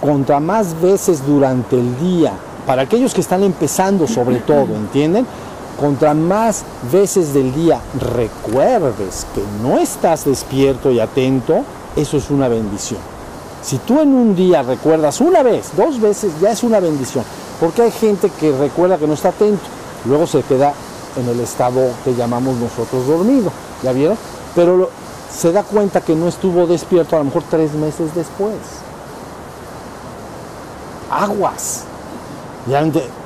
contra más veces durante el día, para aquellos que están empezando sobre todo, ¿entienden? Contra más veces del día recuerdes que no estás despierto y atento, eso es una bendición. Si tú en un día recuerdas una vez, dos veces, ya es una bendición. Porque hay gente que recuerda que no está atento, luego se queda en el estado que llamamos nosotros dormido, ¿ya vieron? Pero se da cuenta que no estuvo despierto a lo mejor 3 meses después. Aguas.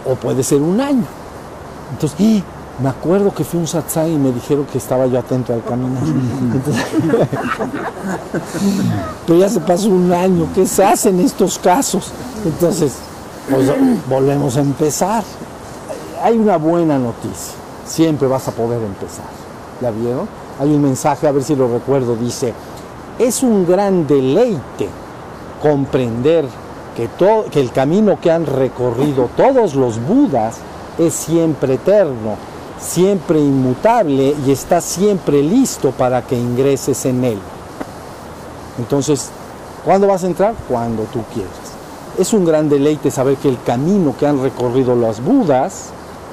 O puede ser 1 año. Entonces, me acuerdo que fui a un satsang y me dijeron que estaba yo atento al caminar. Entonces, pero ya se pasó 1 año. ¿Qué se hace en estos casos? Entonces, pues volvemos a empezar. Hay una buena noticia. Siempre vas a poder empezar. ¿Ya vieron? Hay un mensaje, a ver si lo recuerdo, dice: es un gran deleite comprender que el camino que han recorrido todos los budas es siempre eterno, siempre inmutable y está siempre listo para que ingreses en él. Entonces, ¿cuándo vas a entrar? Cuando tú quieras. Es un gran deleite saber que el camino que han recorrido los budas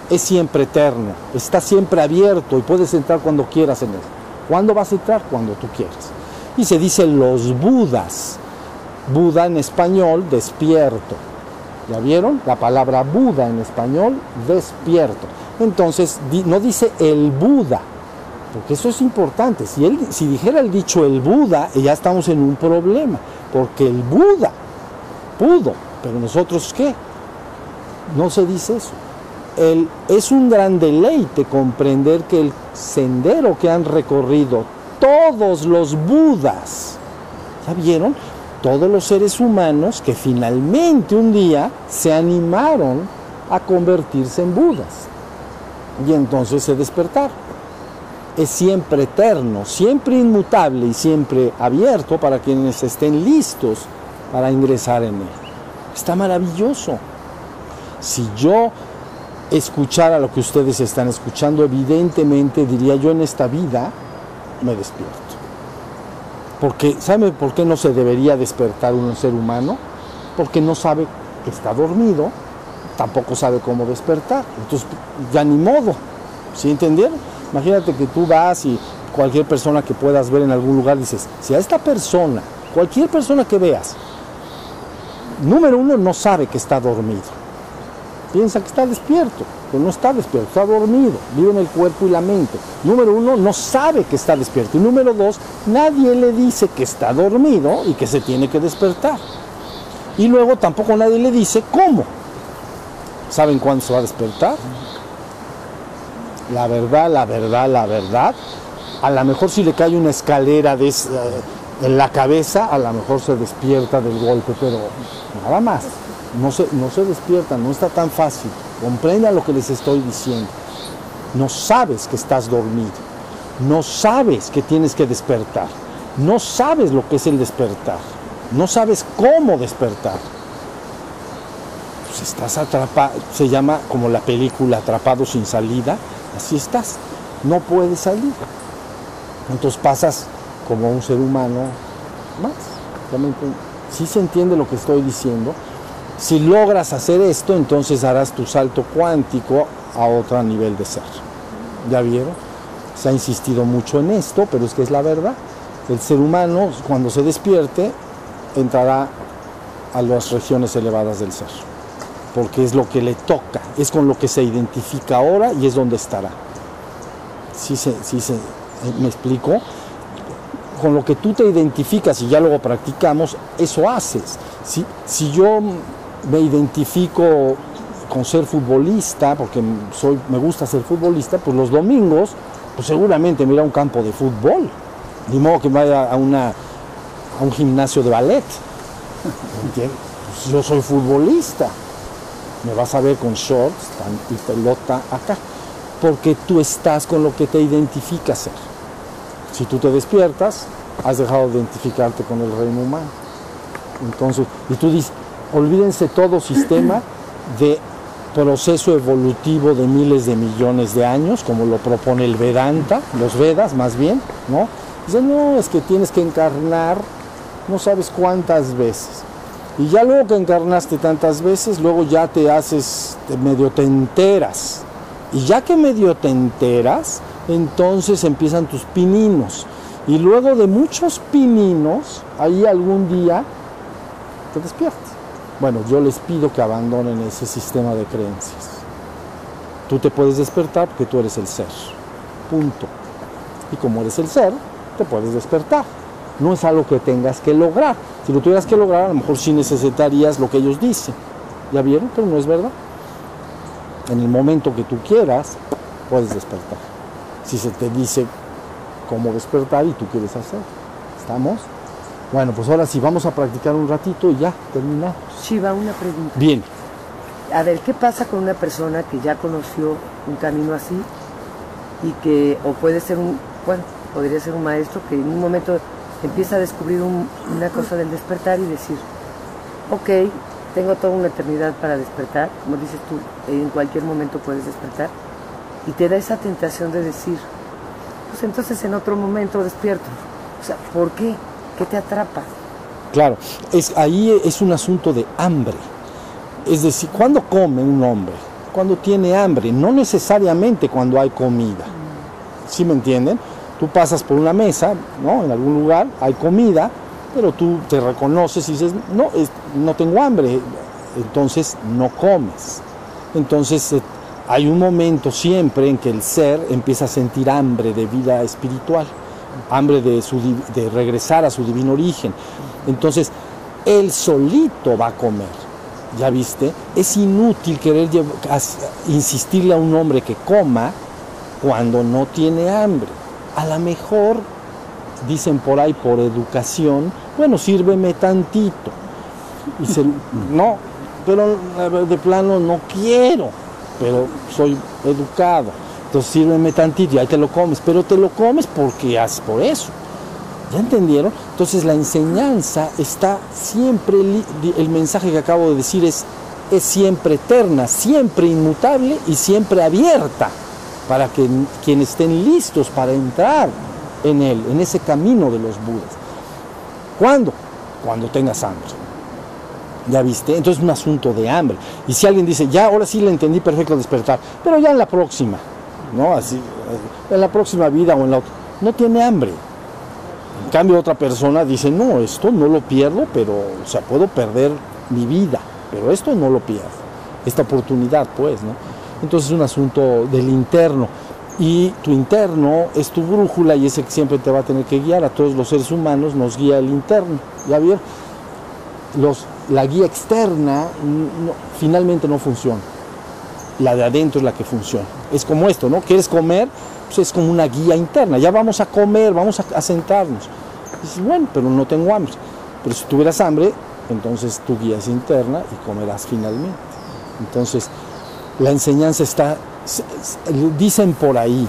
es siempre eterno, está siempre abierto y puedes entrar cuando quieras en él. ¿Cuándo vas a entrar? Cuando tú quieras. Y se dice los budas. Buda en español, despierto. ¿Ya vieron? La palabra Buda en español, despierto. Entonces, no dice el Buda, porque eso es importante. Si dijera el dicho el Buda, ya estamos en un problema, porque el Buda pudo, pero nosotros ¿qué? No se dice eso. Es un gran deleite comprender que el sendero que han recorrido todos los budas, ¿ya vieron? Todos los seres humanos que finalmente un día se animaron a convertirse en budas y entonces se despertaron. Es siempre eterno, siempre inmutable y siempre abierto para quienes estén listos para ingresar en él. Está maravilloso. Si yo escuchara lo que ustedes están escuchando, evidentemente diría yo en esta vida me despierto. Porque, ¿sabe por qué no se debería despertar un ser humano? Porque no sabe que está dormido, tampoco sabe cómo despertar. Entonces, ya ni modo, ¿sí entendieron? Imagínate que tú vas y cualquier persona que puedas ver en algún lugar dices, si a esta persona, cualquier persona que veas, número 1, no sabe que está dormido. Piensa que está despierto, pero no está despierto, está dormido, vive en el cuerpo y la mente. Número 1, no sabe que está despierto. Y número 2, nadie le dice que está dormido y que se tiene que despertar. Y luego tampoco nadie le dice cómo. ¿Saben cuándo se va a despertar? La verdad. A lo mejor si le cae una escalera en la cabeza, a lo mejor se despierta del golpe, pero nada más. No se despiertan, no está tan fácil. Comprendan lo que les estoy diciendo. No sabes que estás dormido. No sabes que tienes que despertar. No sabes lo que es el despertar. No sabes cómo despertar. Pues estás atrapado. Se llama como la película Atrapado sin salida. Así estás. No puedes salir. Entonces pasas como un ser humano más. ¿Sí se entiende lo que estoy diciendo? Si logras hacer esto, entonces harás tu salto cuántico a otro nivel de ser. ¿Ya vieron? Se ha insistido mucho en esto, pero es que es la verdad. El ser humano, cuando se despierte, entrará a las regiones elevadas del ser. Porque es lo que le toca, es con lo que se identifica ahora y es donde estará. ¿Me explico? Con lo que tú te identificas y ya luego practicamos, eso haces. Si yo me identifico con ser futbolista, porque me gusta ser futbolista, pues los domingos, pues seguramente me iré a un campo de fútbol, ni modo que me vaya a un gimnasio de ballet, ¿entiendes? Pues yo soy futbolista, me vas a ver con shorts y pelota acá, porque tú estás con lo que te identifica ser. Si tú te despiertas, has dejado de identificarte con el reino humano. Entonces, y tú dices, olvídense todo sistema de proceso evolutivo de miles de millones de años, como lo propone el Vedanta, los Vedas más bien, ¿no? Dicen, no, es que tienes que encarnar, no sabes cuántas veces. Y ya luego que encarnaste tantas veces, luego ya te haces, medio te enteras. Y ya que medio te enteras, entonces empiezan tus pininos. Y luego de muchos pininos, ahí algún día te despiertas. Bueno, yo les pido que abandonen ese sistema de creencias. Tú te puedes despertar porque tú eres el ser. Punto. Y como eres el ser, te puedes despertar. No es algo que tengas que lograr. Si lo tuvieras que lograr, a lo mejor sí necesitarías lo que ellos dicen. ¿Ya vieron? Pero no es verdad. En el momento que tú quieras, puedes despertar. Si se te dice cómo despertar y tú quieres hacer. ¿Estamos? Bueno, pues ahora sí, vamos a practicar un ratito y ya, terminamos. Shiva, una pregunta. Bien. A ver, ¿qué pasa con una persona que ya conoció un camino así y que, o puede ser un, bueno, podría ser un maestro que en un momento empieza a descubrir una cosa del despertar y decir, ok, tengo toda una eternidad para despertar, como dices tú, en cualquier momento puedes despertar, y te da esa tentación de decir, pues entonces en otro momento despierto. O sea, ¿por qué? ¿Qué te atrapa? Claro, ahí es un asunto de hambre. Es decir, ¿cuándo come un hombre? Cuando tiene hambre, no necesariamente cuando hay comida. ¿Sí me entienden? Tú pasas por una mesa, ¿no? En algún lugar hay comida, pero tú te reconoces y dices, no, no tengo hambre, entonces no comes. Entonces hay un momento siempre en que el ser empieza a sentir hambre de vida espiritual, hambre de regresar a su divino origen. Entonces, él solito va a comer. ¿Ya viste? Es inútil querer insistirle a un hombre que coma cuando no tiene hambre. A lo mejor, dicen por ahí, por educación, bueno, sírveme tantito. Y no, pero de plano no quiero, pero soy educado. Entonces sírveme tantito y ahí te lo comes, pero te lo comes porque haces por eso. ¿Ya entendieron? Entonces la enseñanza está siempre, el mensaje que acabo de decir es siempre eterna, siempre inmutable y siempre abierta para que quienes estén listos para entrar en él, en ese camino de los Budas. ¿Cuándo? Cuando tengas hambre. ¿Ya viste? Entonces es un asunto de hambre. Y si alguien dice, ya ahora sí le entendí perfecto despertar, pero ya en la próxima, ¿no? Así, en la próxima vida o en la otra, no tiene hambre. En cambio otra persona dice, no, esto no lo pierdo, pero, o sea, puedo perder mi vida, pero esto no lo pierdo, esta oportunidad, pues, ¿no? Entonces es un asunto del interno, y tu interno es tu brújula y ese que siempre te va a tener que guiar. A todos los seres humanos nos guía el interno, ¿ya vieron? La guía externa finalmente no funciona, la de adentro es la que funciona. Es como esto, ¿no? ¿Quieres comer? Pues es como una guía interna, ya vamos a comer, vamos a sentarnos. Y dices, bueno, pero no tengo hambre. Pero si tuvieras hambre, entonces tu guía es interna y comerás finalmente. Entonces, la enseñanza está, dicen por ahí,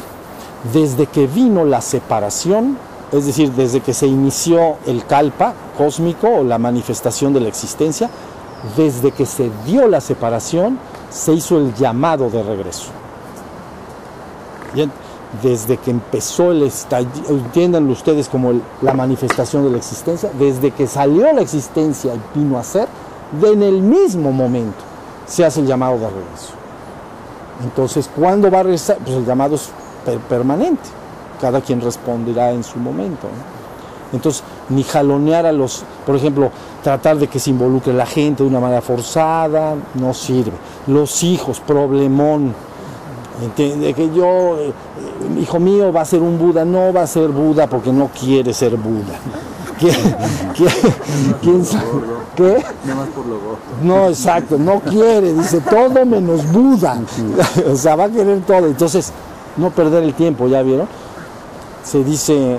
desde que vino la separación, es decir, desde que se inició el kalpa cósmico o la manifestación de la existencia, desde que se dio la separación, se hizo el llamado de regreso. Bien. Desde que empezó el estallido, entiéndanlo ustedes como la manifestación de la existencia, desde que salió la existencia y vino a ser, en el mismo momento se hace el llamado de regreso. Entonces, ¿cuándo va a regresar? Pues el llamado es permanente, cada quien responderá en su momento, ¿no? Entonces, ni jalonear a los, por ejemplo, tratar de que se involucre la gente de una manera forzada, no sirve. Los hijos, problemón. Entiende que yo, hijo mío, va a ser un Buda. No va a ser Buda porque no quiere ser Buda. ¿Quién sabe? ¿Qué? Nada más por lo gordo. No, exacto, no quiere, dice todo menos Buda. O sea, va a querer todo. Entonces, no perder el tiempo, ¿ya vieron? Se dice,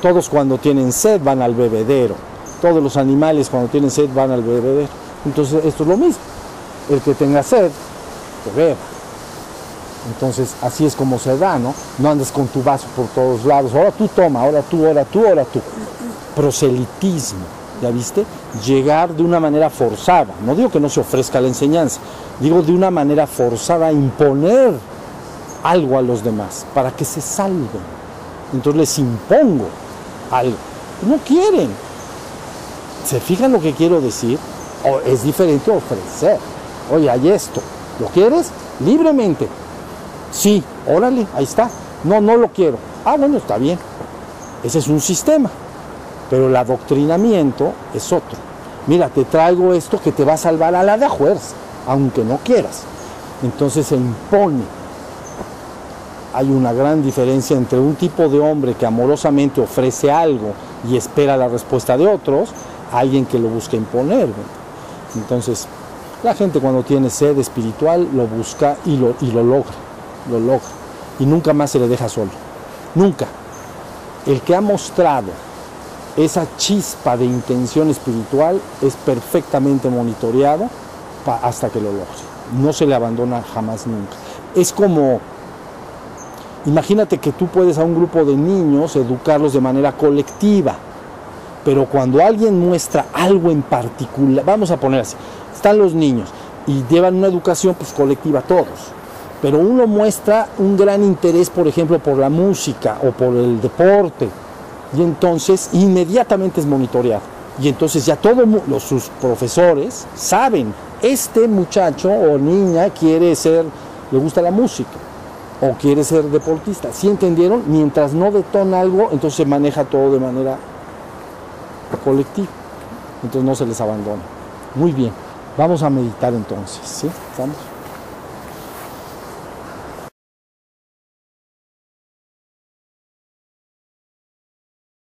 todos cuando tienen sed van al bebedero. Todos los animales cuando tienen sed van al bebedero. Entonces, esto es lo mismo. El que tenga sed, que beba. Entonces así es como se da, ¿no? No andes con tu vaso por todos lados, ahora tú toma, ahora tú, ahora tú, ahora tú. Proselitismo, ¿ya viste? Llegar de una manera forzada, no digo que no se ofrezca la enseñanza, digo de una manera forzada a imponer algo a los demás para que se salven. Entonces les impongo algo, no quieren. ¿Se fijan lo que quiero decir? O es diferente ofrecer. Oye, hay esto. ¿Lo quieres? Libremente. Sí, órale, ahí está. No, no lo quiero. Ah, bueno, está bien. Ese es un sistema. Pero el adoctrinamiento es otro. Mira, te traigo esto que te va a salvar a la de fuerza, aunque no quieras. Entonces se impone. Hay una gran diferencia entre un tipo de hombre que amorosamente ofrece algo y espera la respuesta de otros, a alguien que lo busca imponer. Entonces, la gente cuando tiene sed espiritual lo busca y lo logra. Lo logra. Y nunca más se le deja solo. Nunca. El que ha mostrado esa chispa de intención espiritual es perfectamente monitoreado hasta que lo logre. No se le abandona jamás, nunca. Es como... Imagínate que tú puedes a un grupo de niños educarlos de manera colectiva, pero cuando alguien muestra algo en particular, vamos a poner así, están los niños y llevan una educación pues colectiva todos, pero uno muestra un gran interés, por ejemplo, por la música o por el deporte, y entonces inmediatamente es monitoreado, y entonces ya todos sus profesores saben, este muchacho o niña quiere ser, le gusta la música, o quiere ser deportista. ¿Sí entendieron? Mientras no detona algo, entonces se maneja todo de manera colectiva. Entonces no se les abandona. Muy bien. Vamos a meditar entonces, ¿sí? ¿Estamos?